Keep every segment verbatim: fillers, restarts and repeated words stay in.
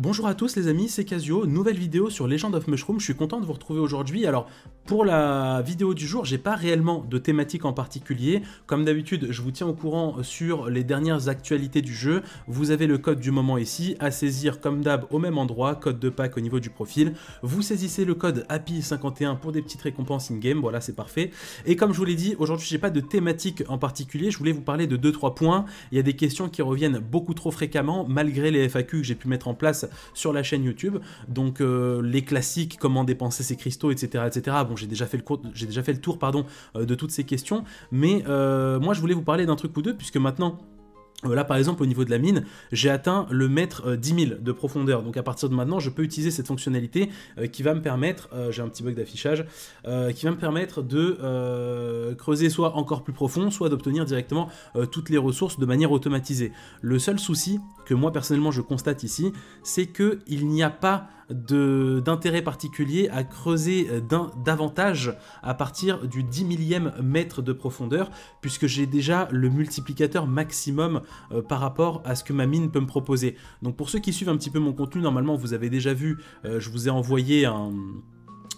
Bonjour à tous les amis, c'est Kazuo, nouvelle vidéo sur Legend of Mushroom, je suis content de vous retrouver aujourd'hui. Alors pour la vidéo du jour, j'ai pas réellement de thématique en particulier, comme d'habitude je vous tiens au courant sur les dernières actualités du jeu, vous avez le code du moment ici, à saisir comme d'hab au même endroit, code de pack au niveau du profil, vous saisissez le code HAPPY cinquante et un pour des petites récompenses in-game, voilà c'est parfait. Et comme je vous l'ai dit, aujourd'hui j'ai pas de thématique en particulier, je voulais vous parler de deux trois points, il y a des questions qui reviennent beaucoup trop fréquemment, malgré les F A Q que j'ai pu mettre en place sur la chaîne YouTube, donc euh, les classiques, comment dépenser ses cristaux, etc, etc. Bon, j'ai déjà fait le cours, j'ai déjà fait le tour pardon euh, de toutes ces questions, mais euh, moi je voulais vous parler d'un truc ou deux, puisque maintenant là par exemple au niveau de la mine, j'ai atteint le mètre dix mille de profondeur, donc à partir de maintenant je peux utiliser cette fonctionnalité euh, qui va me permettre, euh, j'ai un petit bug d'affichage, euh, qui va me permettre de euh, creuser soit encore plus profond, soit d'obtenir directement euh, toutes les ressources de manière automatisée. Le seul souci que moi personnellement je constate ici, c'est qu'il n'y a pas d'intérêt particulier à creuser davantage à partir du dix millième mètre de profondeur, puisque j'ai déjà le multiplicateur maximum euh, par rapport à ce que ma mine peut me proposer. Donc pour ceux qui suivent un petit peu mon contenu, normalement vous avez déjà vu, euh, je vous ai envoyé un...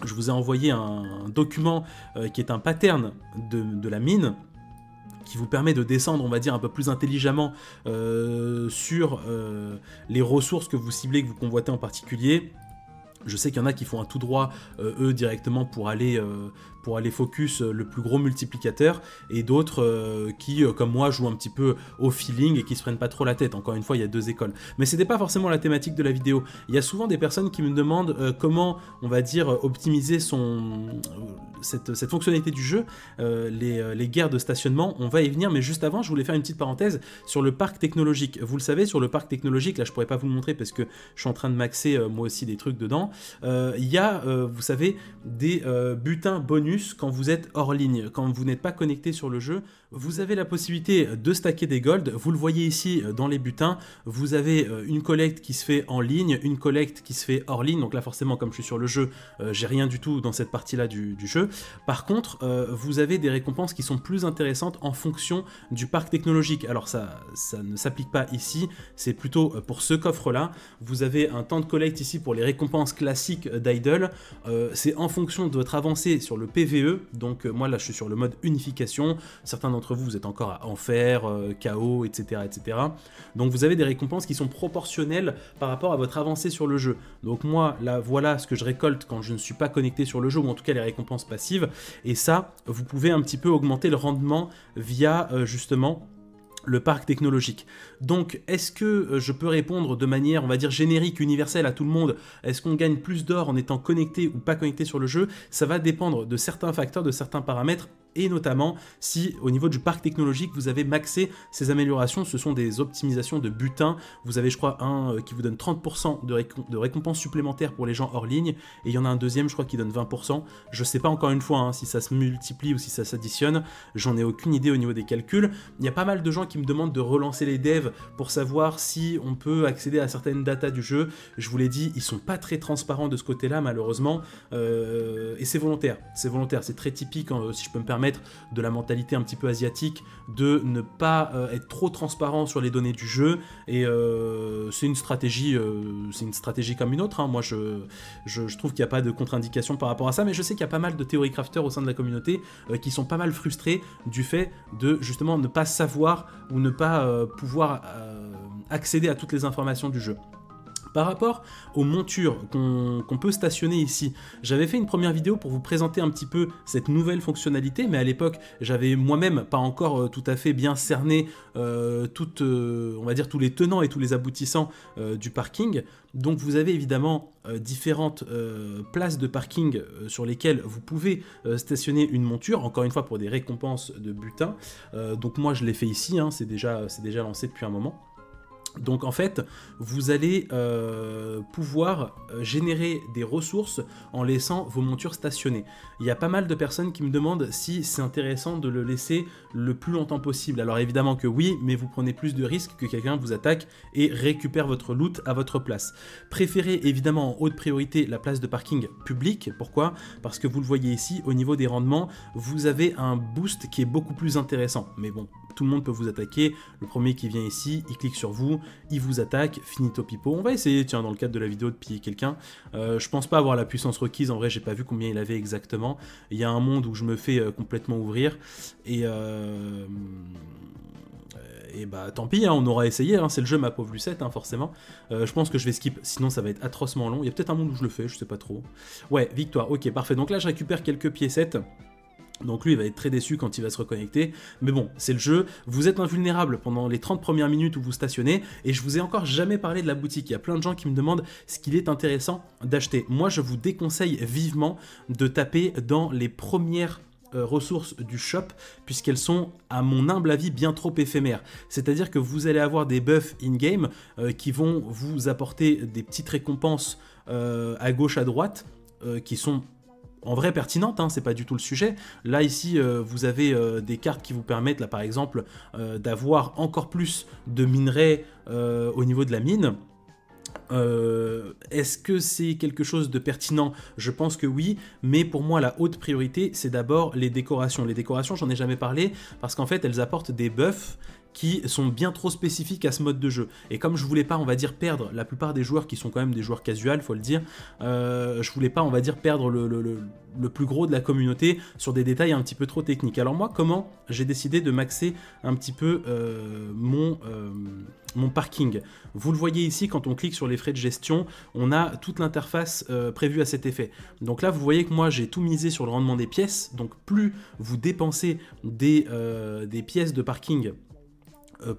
je vous ai envoyé un document euh, qui est un pattern de, de la mine, qui vous permet de descendre, on va dire, un peu plus intelligemment euh, sur euh, les ressources que vous ciblez, que vous convoitez en particulier. Je sais qu'il y en a qui font un tout droit, euh, eux, directement pour aller, euh, pour aller focus euh, le plus gros multiplicateur, et d'autres euh, qui, euh, comme moi, jouent un petit peu au feeling et qui se prennent pas trop la tête. Encore une fois, il y a deux écoles. Mais c'était pas forcément la thématique de la vidéo. Il y a souvent des personnes qui me demandent euh, comment, on va dire, optimiser son, euh, cette, cette fonctionnalité du jeu, euh, les, euh, les guerres de stationnement. On va y venir, mais juste avant, je voulais faire une petite parenthèse sur le parc technologique. Vous le savez, sur le parc technologique, là, je pourrais pas vous le montrer parce que je suis en train de maxer euh, moi aussi des trucs dedans. Il euh, y a, euh, vous savez, des euh, butins bonus quand vous êtes hors ligne, quand vous n'êtes pas connecté sur le jeu. Vous avez la possibilité de stacker des golds, vous le voyez ici dans les butins, vous avez euh, une collecte qui se fait en ligne, une collecte qui se fait hors ligne, donc là forcément comme je suis sur le jeu, euh, j'ai rien du tout dans cette partie-là du, du jeu. Par contre, euh, vous avez des récompenses qui sont plus intéressantes en fonction du parc technologique. Alors ça, ça ne s'applique pas ici, c'est plutôt pour ce coffre-là. Vous avez un temps de collecte ici pour les récompenses classique d'Idle, euh, c'est en fonction de votre avancée sur le P V E, donc euh, moi là je suis sur le mode unification, certains d'entre vous vous êtes encore à enfer, euh, chaos, etc, etc, donc vous avez des récompenses qui sont proportionnelles par rapport à votre avancée sur le jeu. Donc moi là voilà ce que je récolte quand je ne suis pas connecté sur le jeu, ou en tout cas les récompenses passives, et ça vous pouvez un petit peu augmenter le rendement via euh, justement le parc technologique. Donc est-ce que je peux répondre de manière, on va dire, générique, universelle à tout le monde, est-ce qu'on gagne plus d'or en étant connecté ou pas connecté sur le jeu? Ça va dépendre de certains facteurs, de certains paramètres, et notamment si au niveau du parc technologique vous avez maxé ces améliorations. Ce sont des optimisations de butin, vous avez je crois un euh, qui vous donne trente pour cent de, récom de récompenses supplémentaires pour les gens hors ligne, et il y en a un deuxième je crois qui donne vingt pour cent, je sais pas encore une fois hein, si ça se multiplie ou si ça s'additionne, j'en ai aucune idée au niveau des calculs. Il y a pas mal de gens qui me demandent de relancer les devs pour savoir si on peut accéder à certaines datas du jeu. Je vous l'ai dit, ils sont pas très transparents de ce côté là malheureusement, euh, et c'est volontaire, c'est volontaire, c'est très typique hein, si je peux me permettre, de la mentalité un petit peu asiatique, de ne pas euh, être trop transparent sur les données du jeu, et euh, c'est une stratégie euh, c'est une stratégie comme une autre hein. Moi je, je, je trouve qu'il n'y a pas de contre-indication par rapport à ça, mais je sais qu'il y a pas mal de théorie crafters au sein de la communauté euh, qui sont pas mal frustrés du fait de justement ne pas savoir ou ne pas euh, pouvoir euh, accéder à toutes les informations du jeu. Par rapport aux montures qu'on qu'on peut stationner ici, j'avais fait une première vidéo pour vous présenter un petit peu cette nouvelle fonctionnalité, mais à l'époque, j'avais moi-même pas encore euh, tout à fait bien cerné euh, toutes, euh, on va dire tous les tenants et tous les aboutissants euh, du parking. Donc vous avez évidemment euh, différentes euh, places de parking euh, sur lesquelles vous pouvez euh, stationner une monture, encore une fois pour des récompenses de butin. Euh, donc moi je l'ai fait ici, hein, c'est déjà, c'est déjà lancé depuis un moment. Donc en fait, vous allez euh, pouvoir générer des ressources en laissant vos montures stationnées. Il y a pas mal de personnes qui me demandent si c'est intéressant de le laisser le plus longtemps possible. Alors évidemment que oui, mais vous prenez plus de risques que quelqu'un vous attaque et récupère votre loot à votre place. Préférez évidemment en haute priorité la place de parking publique. Pourquoi? Parce que vous le voyez ici, au niveau des rendements, vous avez un boost qui est beaucoup plus intéressant. Mais bon, tout le monde peut vous attaquer. Le premier qui vient ici, il clique sur vous. il vous attaque, finito pipo. On va essayer, tiens, dans le cadre de la vidéo, de piller quelqu'un. Euh, je pense pas avoir la puissance requise, en vrai, j'ai pas vu combien il avait exactement. Il y a un monde où je me fais euh, complètement ouvrir, et... Euh... Et bah tant pis, hein, on aura essayé, hein, c'est le jeu ma pauvre Lucette, hein, forcément. Euh, je pense que je vais skip, sinon ça va être atrocement long. Il y a peut-être un monde où je le fais, je sais pas trop. Ouais, victoire, ok, parfait. Donc là je récupère quelques piécettes. Donc lui il va être très déçu quand il va se reconnecter. Mais bon, c'est le jeu. Vous êtes invulnérable pendant les trente premières minutes où vous stationnez. Et je vous ai encore jamais parlé de la boutique. Il y a plein de gens qui me demandent ce qu'il est intéressant d'acheter. Moi je vous déconseille vivement de taper dans les premières... Euh, ressources du shop, puisqu'elles sont à mon humble avis bien trop éphémères, c'est à dire que vous allez avoir des buffs in-game euh, qui vont vous apporter des petites récompenses euh, à gauche à droite euh, qui sont en vrai pertinente, hein, c'est pas du tout le sujet. Là ici euh, vous avez euh, des cartes qui vous permettent là par exemple euh, d'avoir encore plus de minerais euh, au niveau de la mine. Euh, Est-ce que c'est quelque chose de pertinent? Je pense que oui, mais pour moi la haute priorité c'est d'abord les décorations. Les décorations, j'en ai jamais parlé parce qu'en fait elles apportent des buffs qui sont bien trop spécifiques à ce mode de jeu. Et comme je voulais pas, on va dire, perdre la plupart des joueurs qui sont quand même des joueurs casual, faut le dire, euh, je voulais pas, on va dire, perdre le, le, le, le plus gros de la communauté sur des détails un petit peu trop techniques. Alors moi, comment j'ai décidé de maxer un petit peu euh, mon, euh, mon parking? Vous le voyez ici, quand on clique sur les frais de gestion, on a toute l'interface euh, prévue à cet effet. Donc là, vous voyez que moi, j'ai tout misé sur le rendement des pièces. Donc plus vous dépensez des, euh, des pièces de parking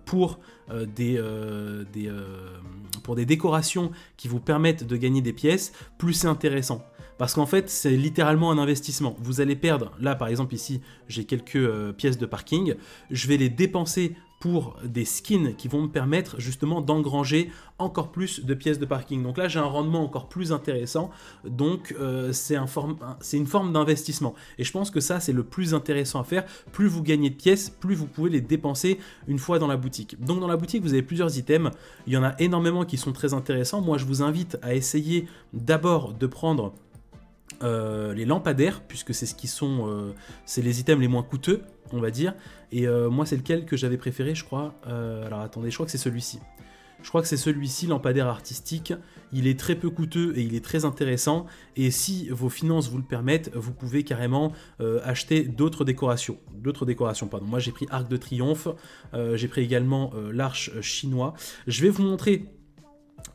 pour euh, des, euh, des, euh, pour des décorations qui vous permettent de gagner des pièces, plus c'est intéressant. Parce qu'en fait, c'est littéralement un investissement. Vous allez perdre, là par exemple ici, j'ai quelques euh, pièces de parking, je vais les dépenser pour des skins qui vont me permettre justement d'engranger encore plus de pièces de parking. Donc là, j'ai un rendement encore plus intéressant, donc euh, c'est un form- c'est une forme d'investissement. Et je pense que ça, c'est le plus intéressant à faire. Plus vous gagnez de pièces, plus vous pouvez les dépenser une fois dans la boutique. Donc dans la boutique, vous avez plusieurs items. Il y en a énormément qui sont très intéressants. Moi, je vous invite à essayer d'abord de prendre euh, les lampadaires, puisque c'est ce qui sont, euh, c'est les items les moins coûteux, on va dire. Et euh, moi c'est lequel que j'avais préféré, je crois. Euh, alors attendez, je crois que c'est celui-ci. Je crois que c'est celui-ci, lampadaire artistique. Il est très peu coûteux et il est très intéressant. Et si vos finances vous le permettent, vous pouvez carrément euh, acheter d'autres décorations. D'autres décorations, pardon. Moi j'ai pris Arc de Triomphe. Euh, j'ai pris également euh, l'arche chinois. Je vais vous montrer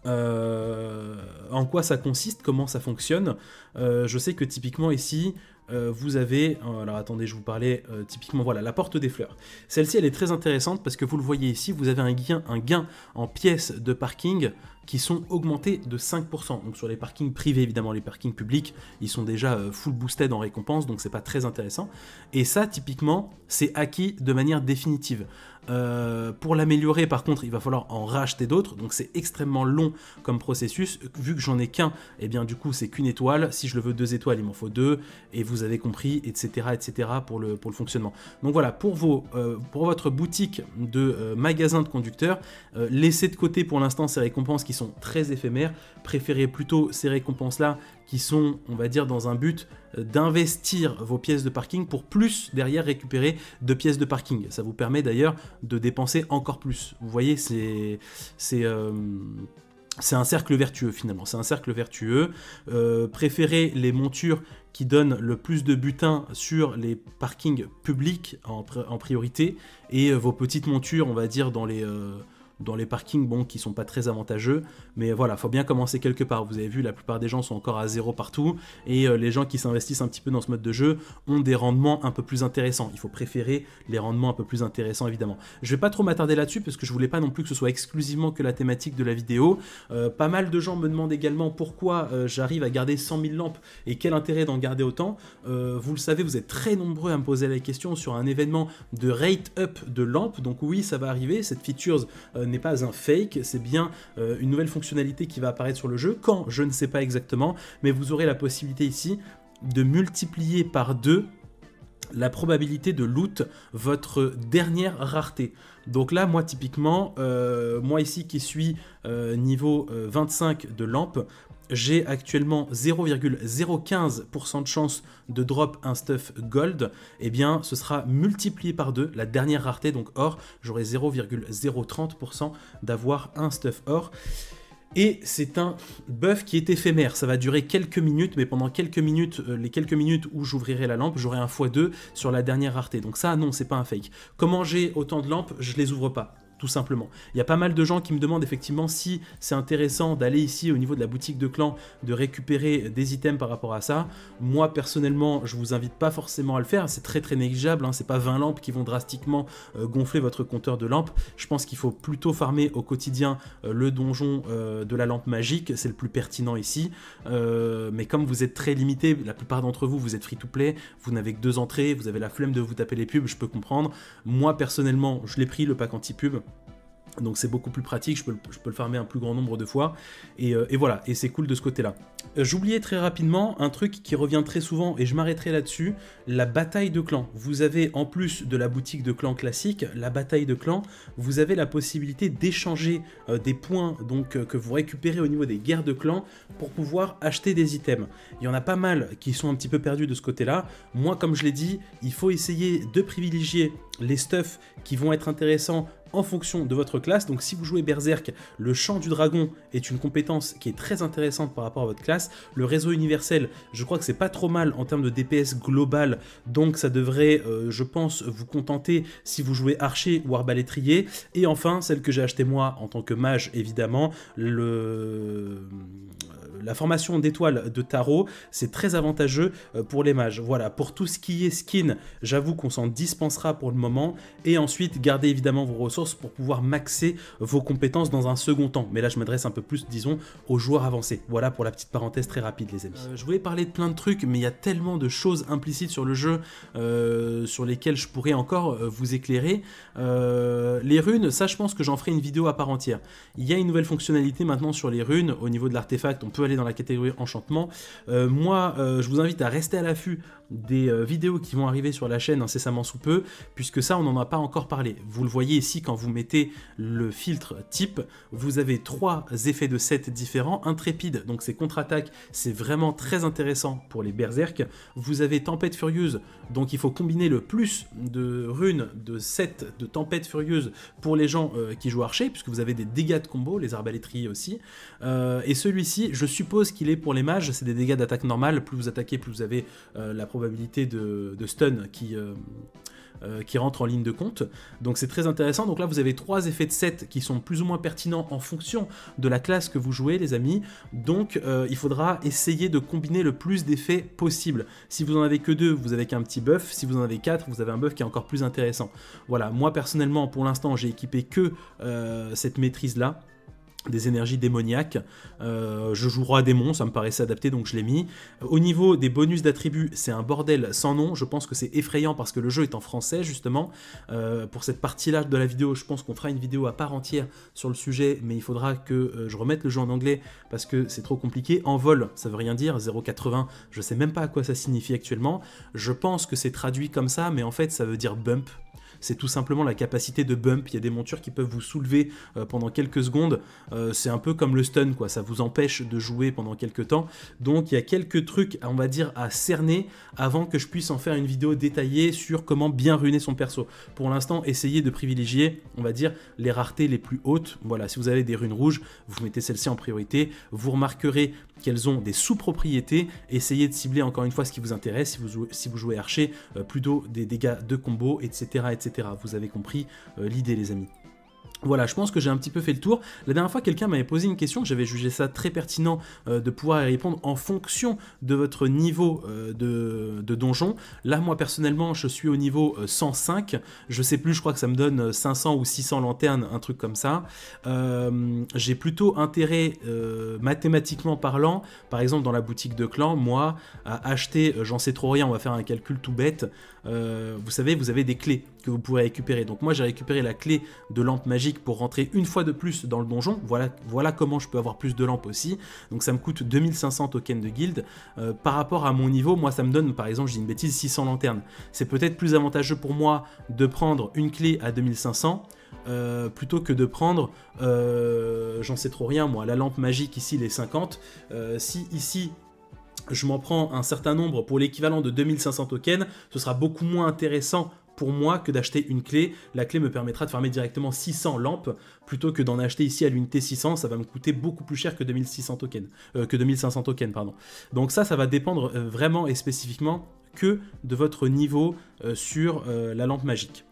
euh, en quoi ça consiste, comment ça fonctionne. Euh, je sais que typiquement ici... Euh, vous avez, euh, alors attendez, je vous parlais euh, typiquement, voilà, la porte des fleurs. Celle-ci, elle est très intéressante parce que vous le voyez ici, vous avez un gain, un gain en pièces de parking qui sont augmentés de cinq pour cent. Donc sur les parkings privés, évidemment, les parkings publics, ils sont déjà euh, full boosted en récompense, donc c'est pas très intéressant. Et ça, typiquement, c'est acquis de manière définitive. Euh, pour l'améliorer, par contre, il va falloir en racheter d'autres, donc c'est extrêmement long comme processus. Vu que j'en ai qu'un, et eh bien du coup, c'est qu'une étoile. Si je le veux deux étoiles, il m'en faut deux, et vous avez compris, et cetera, et cetera, pour le, pour le fonctionnement. Donc voilà, pour, vos, euh, pour votre boutique de euh, magasin de conducteurs, euh, laissez de côté pour l'instant ces récompenses qui sont très éphémères. Préférez plutôt ces récompenses-là qui sont, on va dire, dans un but d'investir vos pièces de parking pour plus derrière récupérer de pièces de parking. Ça vous permet d'ailleurs de dépenser encore plus. Vous voyez, c'est c'est euh, c'est un cercle vertueux finalement. C'est un cercle vertueux. Euh, préférez les montures qui donnent le plus de butin sur les parkings publics en, en priorité, et vos petites montures, on va dire, dans les... Euh, dans les parkings, bon, qui sont pas très avantageux, mais voilà, faut bien commencer quelque part. Vous avez vu, la plupart des gens sont encore à zéro partout, et euh, les gens qui s'investissent un petit peu dans ce mode de jeu ont des rendements un peu plus intéressants. Il faut préférer les rendements un peu plus intéressants, évidemment. Je vais pas trop m'attarder là-dessus, parce que je voulais pas non plus que ce soit exclusivement que la thématique de la vidéo. Euh, pas mal de gens me demandent également pourquoi euh, j'arrive à garder cent mille lampes, et quel intérêt d'en garder autant. Euh, vous le savez, vous êtes très nombreux à me poser la question sur un événement de rate up de lampes, donc oui, ça va arriver, cette feature euh, n'est pas un fake, c'est bien euh, une nouvelle fonctionnalité qui va apparaître sur le jeu, quand je ne sais pas exactement, mais vous aurez la possibilité ici de multiplier par deux la probabilité de loot votre dernière rareté. Donc là, moi typiquement, euh, moi ici qui suis euh, niveau euh, vingt-cinq de lampe, j'ai actuellement zéro virgule zéro quinze pour cent de chance de drop un stuff gold, et eh bien ce sera multiplié par deux, la dernière rareté, donc or, j'aurai zéro virgule zéro trente pour cent d'avoir un stuff or. Et c'est un buff qui est éphémère, ça va durer quelques minutes, mais pendant quelques minutes, euh, les quelques minutes où j'ouvrirai la lampe, j'aurai un fois deux sur la dernière rareté. Donc ça, non, c'est pas un fake. Comment j'ai autant de lampes, je les ouvre pas, tout simplement. Il y a pas mal de gens qui me demandent effectivement si c'est intéressant d'aller ici au niveau de la boutique de clan, de récupérer des items par rapport à ça. Moi personnellement, je vous invite pas forcément à le faire, c'est très très négligeable, hein. C'est pas vingt lampes qui vont drastiquement euh, gonfler votre compteur de lampes. Je pense qu'il faut plutôt farmer au quotidien euh, le donjon euh, de la lampe magique, c'est le plus pertinent ici. Euh, mais comme vous êtes très limité, la plupart d'entre vous, vous êtes free to play, vous n'avez que deux entrées, vous avez la flemme de vous taper les pubs, je peux comprendre. Moi personnellement, je l'ai pris le pack anti-pub. Donc c'est beaucoup plus pratique, je peux, le, je peux le farmer un plus grand nombre de fois, et, euh, et voilà, et c'est cool de ce côté-là. Euh, J'oubliais très rapidement un truc qui revient très souvent, et je m'arrêterai là-dessus, la bataille de clans. Vous avez, en plus de la boutique de clans classique, la bataille de clans, vous avez la possibilité d'échanger euh, des points donc, euh, que vous récupérez au niveau des guerres de clans pour pouvoir acheter des items. Il y en a pas mal qui sont un petit peu perdus de ce côté-là. Moi, comme je l'ai dit, il faut essayer de privilégier les stuffs qui vont être intéressants en fonction de votre classe. Donc si vous jouez Berserk, le chant du dragon est une compétence qui est très intéressante par rapport à votre classe. Le réseau universel, je crois que c'est pas trop mal en termes de D P S global, donc ça devrait, euh, je pense, vous contenter si vous jouez archer ou arbalétrier. Et enfin, celle que j'ai achetée moi en tant que mage, évidemment, le... la formation d'étoiles de tarot, c'est très avantageux pour les mages. Voilà, pour tout ce qui est skin, j'avoue qu'on s'en dispensera pour le moment, et ensuite, gardez évidemment vos ressources pour pouvoir maxer vos compétences dans un second temps. Mais là, je m'adresse un peu plus, disons, aux joueurs avancés. Voilà pour la petite parenthèse très rapide, les amis. Euh, je voulais parler de plein de trucs, mais il y a tellement de choses implicites sur le jeu euh, sur lesquelles je pourrais encore euh, vous éclairer. Euh, les runes, ça, je pense que j'en ferai une vidéo à part entière. Il y a une nouvelle fonctionnalité maintenant sur les runes. Au niveau de l'artefact, on peut aller dans la catégorie enchantement. Euh, moi, euh, je vous invite à rester à l'affût des euh, vidéos qui vont arriver sur la chaîne incessamment sous peu, puisque ça, on n'en a pas encore parlé. Vous le voyez ici, quand vous mettez le filtre type, vous avez trois effets de set différents. Intrépide, donc c'est contre-attaque, c'est vraiment très intéressant pour les berserk. Vous avez tempête furieuse, donc il faut combiner le plus de runes de set de tempête furieuse pour les gens euh, qui jouent archer, puisque vous avez des dégâts de combo, les arbalétriers aussi. Euh, et celui-ci, je suppose qu'il est pour les mages, c'est des dégâts d'attaque normale. Plus vous attaquez, plus vous avez euh, la probabilité de, de stun qui... Euh, Euh, qui rentre en ligne de compte, donc c'est très intéressant. Donc là vous avez trois effets de set qui sont plus ou moins pertinents en fonction de la classe que vous jouez, les amis. Donc euh, il faudra essayer de combiner le plus d'effets possible. Si vous en avez que deux, vous avez qu'un petit buff. Si vous en avez quatre, vous avez un buff qui est encore plus intéressant. Voilà, moi personnellement, pour l'instant, j'ai équipé que euh, cette maîtrise là des énergies démoniaques. Euh, je joue roi démon, ça me paraissait adapté, donc je l'ai mis. Au niveau des bonus d'attributs, c'est un bordel sans nom. Je pense que c'est effrayant parce que le jeu est en français, justement. Euh, pour cette partie-là de la vidéo, je pense qu'on fera une vidéo à part entière sur le sujet, mais il faudra que euh, je remette le jeu en anglais parce que c'est trop compliqué. En vol, ça veut rien dire, zéro virgule quatre-vingts, je sais même pas à quoi ça signifie actuellement. Je pense que c'est traduit comme ça, mais en fait, ça veut dire bump. C'est tout simplement la capacité de bump. Il y a des montures qui peuvent vous soulever euh, pendant quelques secondes. Euh, c'est un peu comme le stun, quoi. Ça vous empêche de jouer pendant quelques temps. Donc il y a quelques trucs, on va dire, à cerner avant que je puisse en faire une vidéo détaillée sur comment bien ruiner son perso. Pour l'instant, essayez de privilégier, on va dire, les raretés les plus hautes. Voilà, si vous avez des runes rouges, vous mettez celle-ci en priorité. Vous remarquerez qu'elles ont des sous-propriétés. Essayez de cibler encore une fois ce qui vous intéresse. Si vous jouez, si vous jouez archer, euh, plutôt des dégâts de combo, et cetera, et cetera. Vous avez compris euh, l'idée, les amis. Voilà, je pense que j'ai un petit peu fait le tour. La dernière fois, quelqu'un m'avait posé une question, j'avais jugé ça très pertinent euh, de pouvoir y répondre en fonction de votre niveau euh, de, de donjon. Là, moi, personnellement, je suis au niveau euh, cent cinq. Je sais plus, je crois que ça me donne cinq cents ou six cents lanternes, un truc comme ça. Euh, j'ai plutôt intérêt, euh, mathématiquement parlant, par exemple dans la boutique de clan, moi, à acheter, euh, j'en sais trop rien, on va faire un calcul tout bête. Euh, vous savez, vous avez des clés que vous pouvez récupérer. Donc moi, j'ai récupéré la clé de lampe magique pour rentrer une fois de plus dans le donjon. Voilà, voilà comment je peux avoir plus de lampes aussi. Donc ça me coûte deux mille cinq cents tokens de guild. Euh, par rapport à mon niveau, moi ça me donne, par exemple, je dis une bêtise, six cents lanternes. C'est peut-être plus avantageux pour moi de prendre une clé à deux mille cinq cents euh, plutôt que de prendre, euh, j'en sais trop rien moi, la lampe magique ici les cinquante, euh, si ici je m'en prends un certain nombre pour l'équivalent de deux mille cinq cents tokens, ce sera beaucoup moins intéressant pour moi que d'acheter une clé. La clé me permettra de farmer directement six cents lampes plutôt que d'en acheter ici à l'unité six cents, ça va me coûter beaucoup plus cher que deux mille six cents tokens, euh, que deux mille cinq cents tokens pardon. Donc ça, ça va dépendre euh, vraiment et spécifiquement que de votre niveau euh, sur euh, la lampe magique.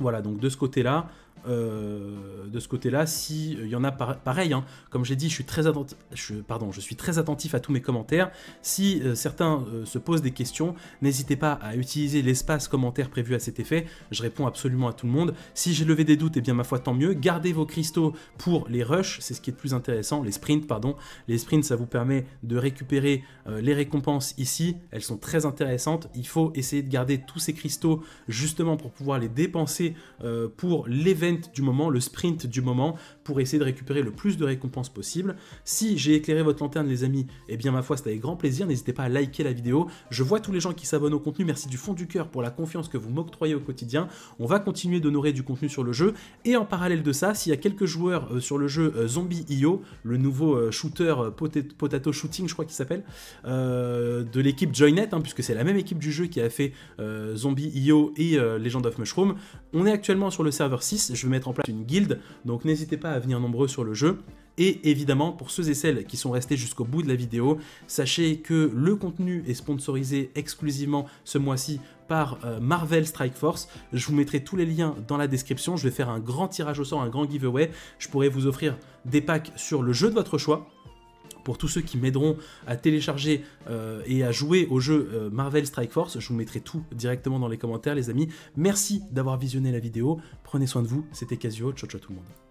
Voilà, donc de ce côté-là, euh, de ce côté-là, si il euh, y en a par pareil, hein, comme j'ai dit, je suis très attentif, je, pardon, je suis très attentif à tous mes commentaires. Si euh, certains euh, se posent des questions, n'hésitez pas à utiliser l'espace commentaire prévu à cet effet. Je réponds absolument à tout le monde. Si j'ai levé des doutes, et eh bien ma foi tant mieux. Gardez vos cristaux pour les rushs, c'est ce qui est le plus intéressant, les sprints pardon. Les sprints, ça vous permet de récupérer euh, les récompenses ici. Elles sont très intéressantes. Il faut essayer de garder tous ces cristaux justement pour pouvoir les dépenser euh, pour l'événement du moment, le sprint du moment, pour essayer de récupérer le plus de récompenses possible. Si j'ai éclairé votre lanterne les amis, et eh bien ma foi c'était avec grand plaisir, n'hésitez pas à liker la vidéo, je vois tous les gens qui s'abonnent au contenu, merci du fond du cœur pour la confiance que vous m'octroyez au quotidien, on va continuer d'honorer du contenu sur le jeu, et en parallèle de ça, s'il y a quelques joueurs euh, sur le jeu euh, Zombie io, le nouveau euh, shooter euh, potato, potato shooting je crois qu'il s'appelle, euh, de l'équipe Joynet, hein, puisque c'est la même équipe du jeu qui a fait euh, Zombie io et euh, Legend of Mushroom, on est actuellement sur le serveur six, je vais mettre en place une guilde, donc n'hésitez pas à venir nombreux sur le jeu. Et évidemment, pour ceux et celles qui sont restés jusqu'au bout de la vidéo, sachez que le contenu est sponsorisé exclusivement ce mois-ci par euh, Marvel Strike Force. Je vous mettrai tous les liens dans la description. Je vais faire un grand tirage au sort, un grand giveaway. Je pourrai vous offrir des packs sur le jeu de votre choix. Pour tous ceux qui m'aideront à télécharger euh, et à jouer au jeu euh, Marvel Strike Force, je vous mettrai tout directement dans les commentaires les amis. Merci d'avoir visionné la vidéo, prenez soin de vous, c'était Kazuo, ciao ciao tout le monde.